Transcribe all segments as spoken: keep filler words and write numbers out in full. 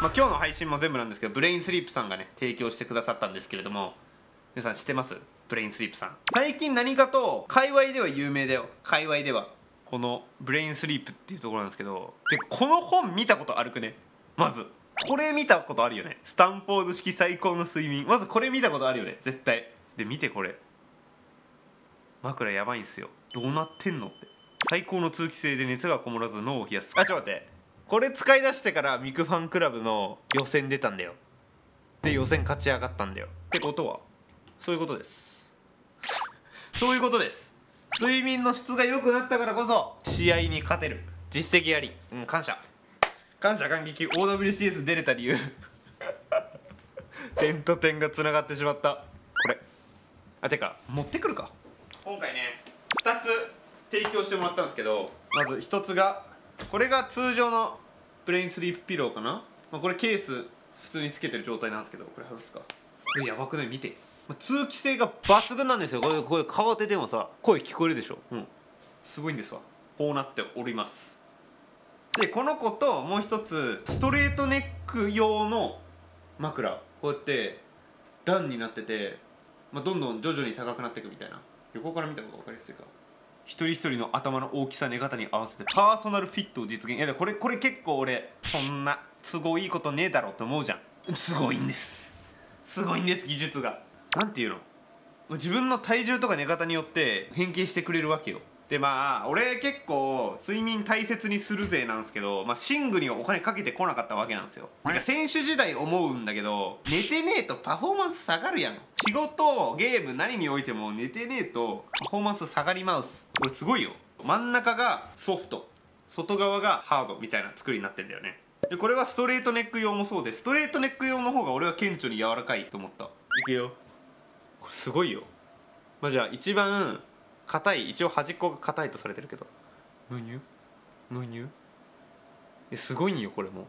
まあ、今日の配信も全部なんですけど、ブレインスリープさんがね提供してくださったんですけれども、皆さん知ってます？ブレインスリープさん、最近何かと界隈では有名だよ。界隈ではこのブレインスリープっていうところなんですけど、でこの本見たことあるくね？まずこれ見たことあるよね。スタンフォード式最高の睡眠、まずこれ見たことあるよね絶対。で見てこれ、枕やばいんすよ。どうなってんのって。最高の通気性で熱がこもらず脳を冷やす。あ、ちょっと待って、これ使い出してからミクファンクラブの予選出たんだよ。で予選勝ち上がったんだよ。ってことはそういうことです。そういうことです。睡眠の質が良くなったからこそ試合に勝てる実績あり、うん、感謝感謝感激。 オーダブリューシーエス 出れた理由点と点がつながってしまった。これ、あ、てか持ってくるか。今回ねふたつ提供してもらったんですけど、まずひとつがこれが通常のブレインスリープピローかな、まあ、これケース普通につけてる状態なんですけど、これ外すか。これやばくない？見て、まあ、通気性が抜群なんですよ。これ、これ顔当ててもさ声聞こえるでしょ。うん、すごいんですわ。こうなっております。でこの子ともう一つストレートネック用の枕、こうやって段になってて、まあ、どんどん徐々に高くなっていくみたいな。横から見た方が分かりやすいか。一人一人の頭の大きさ、寝方に合わせてパーソナルフィットを実現。いやこれこれ結構俺そんな都合いいことねえだろって思うじゃん。すごいんです、すごいんです、技術が。なんていうの、自分の体重とか寝方によって変形してくれるわけよ。でまあ俺結構睡眠大切にするぜなんですけど、まあ、寝具にはお金かけてこなかったわけなんですよ。てか選手時代思うんだけど、寝てねえとパフォーマンス下がるやん。仕事ゲーム何においても寝てねえとパフォーマンス下がります。これすごいよ。真ん中がソフト、外側がハードみたいな作りになってんだよね。でこれはストレートネック用もそうで、ストレートネック用の方が俺は顕著に柔らかいと思った。いくよ、これすごいよ。まあ、じゃあ一番硬い、一応端っこが硬いとされてるけど、むにゅむにゅ、えすごいんよ。これも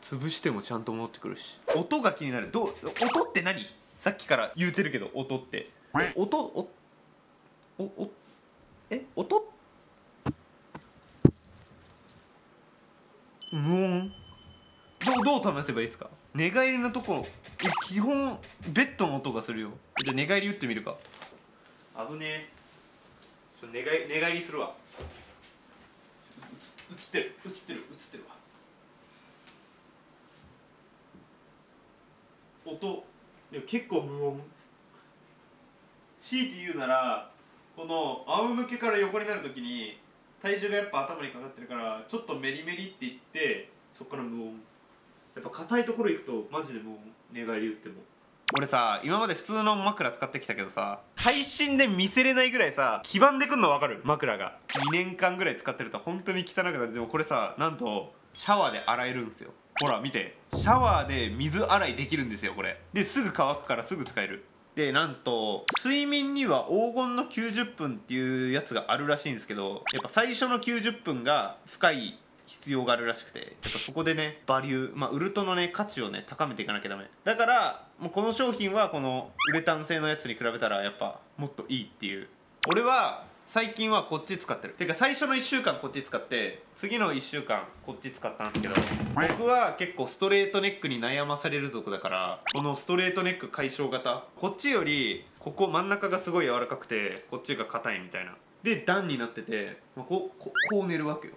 潰してもちゃんと戻ってくるし、音が気になる。どう、音って何？さっきから言うてるけど、音って音おおおえ音無音。どうどう試せばいいですか？寝返りのところ、え基本ベッドの音がするよ。じゃあ寝返り打ってみるか。危ねえ、ちょっと寝返り、寝返りするわ。映ってる映ってる映ってるわ。音でも結構無音。強いて言うならこの仰向けから横になるときに体重がやっぱ頭にかかってるから、ちょっとメリメリっていって、そっから無音。やっぱ硬いところいくとマジで無音、寝返り打っても。俺さ今まで普通の枕使ってきたけどさ、配信で見せれないぐらいさ黄ばんでくんの分かる？枕がにねんかんぐらい使ってると本当に汚くなって。でもこれさ、なんとシャワーで洗えるんですよ。ほら見て、シャワーで水洗いできるんですよこれ。ですぐ乾くからすぐ使える。でなんと睡眠には黄金のきゅうじゅっぷんっていうやつがあるらしいんですけど、やっぱ最初のきゅうじゅっぷんが深い必要があるらしくて、やっぱそこでねバリュー、まあ、ウルトのね価値をね高めていかなきゃダメだから、もうこの商品はこのウレタン製のやつに比べたらやっぱもっといいっていう。俺は最近はこっち使ってる。てか最初のいっしゅうかんこっち使って、次のいっしゅうかんこっち使ったんですけど、僕は結構ストレートネックに悩まされる族だから、このストレートネック解消型、こっちよりここ真ん中がすごい柔らかくてこっちが硬いみたいな。で段になってて、まあ、こうこうこう寝るわけよ。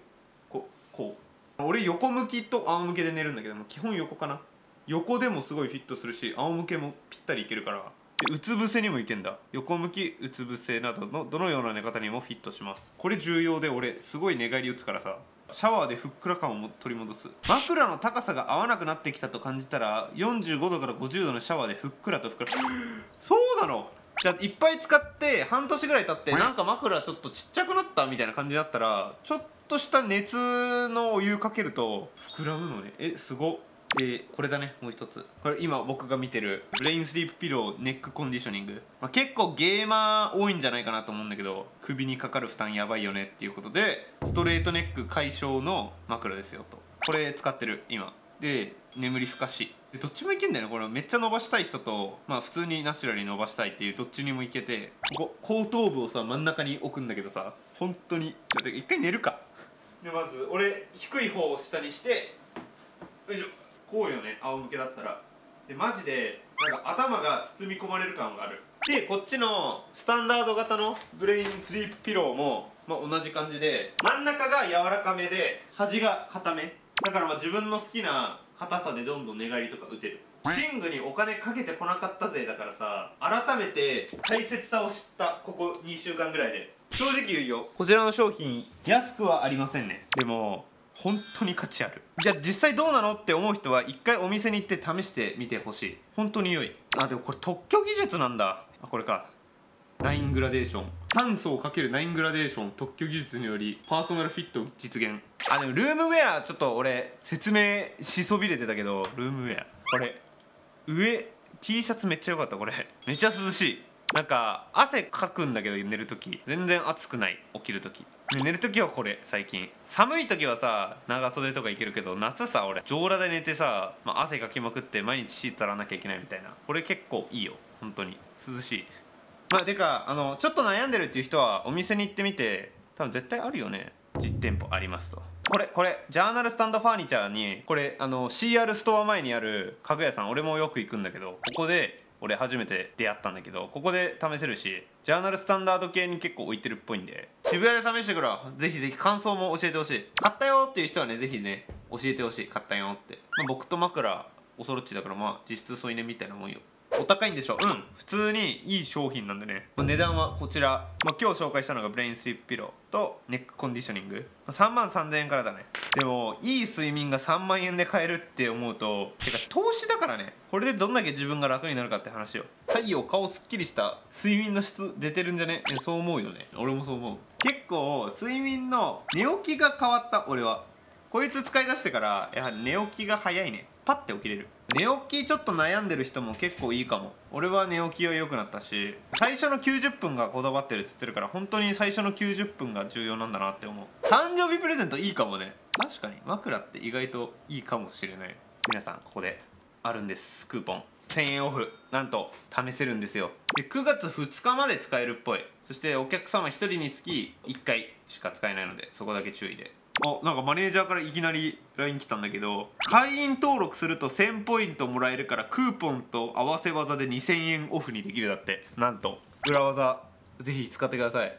こう俺横向きと仰向けで寝るんだけども、基本横かな。横でもすごいフィットするし、仰向けもぴったりいけるから。でうつ伏せにもいけんだ。横向き、うつ伏せなどのどのような寝方にもフィットします。これ重要で、俺すごい寝返り打つからさ、シャワーでふっくら感を取り戻す。枕の高さが合わなくなってきたと感じたらよんじゅうごどからごじゅうどのシャワーでふっくらとふっくらそうなの？じゃあいっぱい使って半年ぐらい経って、なんか枕ちょっとちっちゃくなったみたいな感じだったら、ちょっとちょっとした熱のお湯かけると膨らむのね。えすごっ。えー、これだね。もう一つ、これ今僕が見てるブレインスリープピローネックコンディショニング、まあ、結構ゲーマー多いんじゃないかなと思うんだけど、首にかかる負担やばいよねっていうことでストレートネック解消の枕ですよと。これ使ってる今で、眠りふかし、どっちもいけんだよねこれ。めっちゃ伸ばしたい人と、まあ、普通にナチュラルに伸ばしたいっていうどっちにもいけて、ここ後頭部をさ真ん中に置くんだけどさ、本当に一回寝るか。でまず俺低い方を下にして、よいしょ。こうよね、仰向けだったら。でマジでなんか頭が包み込まれる感がある。でこっちのスタンダード型のブレインスリープピローも、まあ、同じ感じで真ん中が柔らかめで端が硬めだから、まあ自分の好きな硬さでどんどん寝返りとか打てる。寝具にお金かけてこなかったぜだからさ、改めて大切さを知ったここにしゅうかんぐらいで。正直言うよ、こちらの商品安くはありませんね。でも本当に価値ある。じゃあ実際どうなのって思う人は一回お店に行って試してみてほしい。本当に良い。あ、でもこれ特許技術なんだ。あ、これか。きゅうグラデーション、さん層 ×きゅう グラデーション特許技術によりパーソナルフィットを実現。あ、でもルームウェアちょっと俺説明しそびれてたけど、ルームウェアこれ上 T シャツめっちゃ良かった。これめっちゃ涼しい。なんか汗かくんだけど寝るとき全然暑くない。起きるとき、寝るときはこれ。最近寒いときはさ長袖とかいけるけど、夏さ俺上裸で寝てさ、まあ、汗かきまくって毎日シート洗わなきゃいけないみたいな。これ結構いいよ、本当に涼しい。まあてかあのちょっと悩んでるっていう人はお店に行ってみて、多分絶対あるよね、実店舗ありますと。これこれジャーナルスタンドファーニチャーに、これあの シーアール ストア前にある家具屋さん、俺もよく行くんだけど、ここで俺初めて出会ったんだけど、ここで試せるし、ジャーナルスタンダード系に結構置いてるっぽいんで、渋谷で試してくら、ぜひぜひ感想も教えてほしい。買ったよっていう人はね、ぜひね教えてほしい、買ったよって、まあ、僕と枕おそろっちだから、まあ実質添い寝みたいなもんよ。お高いんでしょ。うん、普通にいい商品なんでね、まあ、値段はこちら、まあ、今日紹介したのがブレインスリープピローとネックコンディショニング、まあ、さんまんさんぜんえんからだね。でもいい睡眠がさんまんえんで買えるって思うと、てか投資だからね。これでどんだけ自分が楽になるかって話よ。太陽顔すっきりした、睡眠の質出てるんじゃね。そう思うよね、俺もそう思う。結構睡眠の寝起きが変わった。俺はこいつ使い出してからやはり寝起きが早いね。パッて起きれる。寝起きちょっと悩んでる人も結構いいかも。俺は寝起きは良くなったし、最初のきゅうじゅっぷんがこだわってるっつってるから、本当に最初のきゅうじゅっぷんが重要なんだなって思う。誕生日プレゼントいいかもね。確かに枕って意外といいかもしれない。皆さんここであるんです、クーポンせんえんオフ、なんと試せるんですよ。でくがつふつかまで使えるっぽい。そしてお客様ひとりにつきいっかいしか使えないので、そこだけ注意で。あ、なんかマネージャーからいきなり ライン 来たんだけど、会員登録するとせんポイントもらえるから、クーポンと合わせ技でにせんえんオフにできるだって。なんと裏技ぜひ使ってください。